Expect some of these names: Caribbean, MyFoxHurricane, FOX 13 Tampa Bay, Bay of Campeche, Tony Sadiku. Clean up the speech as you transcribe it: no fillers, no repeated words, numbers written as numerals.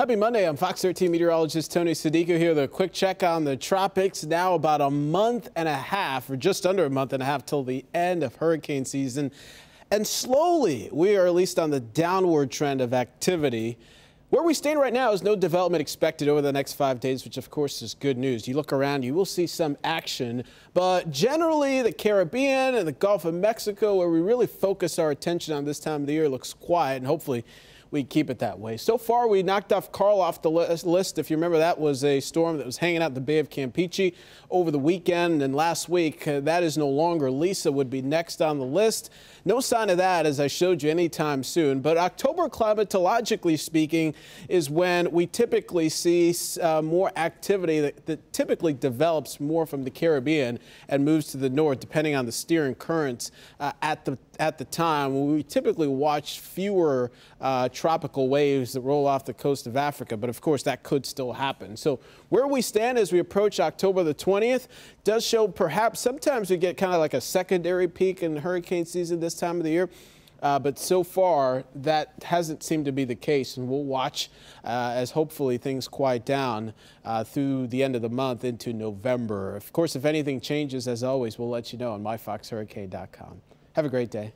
Happy Monday. I'm Fox 13 meteorologist Tony Sadiku here with a quick check on the tropics. Now about a month and a half, or just under a month and a half, till the end of hurricane season. And slowly, we are at least on the downward trend of activity. Where we stand right now is no development expected over the next 5 days, which of course is good news. You look around, you will see some action, but generally the Caribbean and the Gulf of Mexico, where we really focus our attention on this time of the year, looks quiet, and hopefully we keep it that way. So far, we knocked off Carl off the list. If you remember, that was a storm that was hanging out in the Bay of Campeche over the weekend and last week. That is no longer. Lisa would be next on the list. No sign of that, as I showed you, anytime soon. But October, climatologically speaking, is when we typically see more activity that typically develops more from the Caribbean and moves to the north, depending on the steering currents at the time. We typically watch fewer tropical waves that roll off the coast of Africa, but of course that could still happen. So where we stand as we approach October the 20th does show perhaps sometimes we get kind of like a secondary peak in hurricane season this time of the year. But so far, that hasn't seemed to be the case, and we'll watch as hopefully things quiet down through the end of the month into November. Of course, if anything changes, as always, we'll let you know on MyFoxHurricane.com. Have a great day.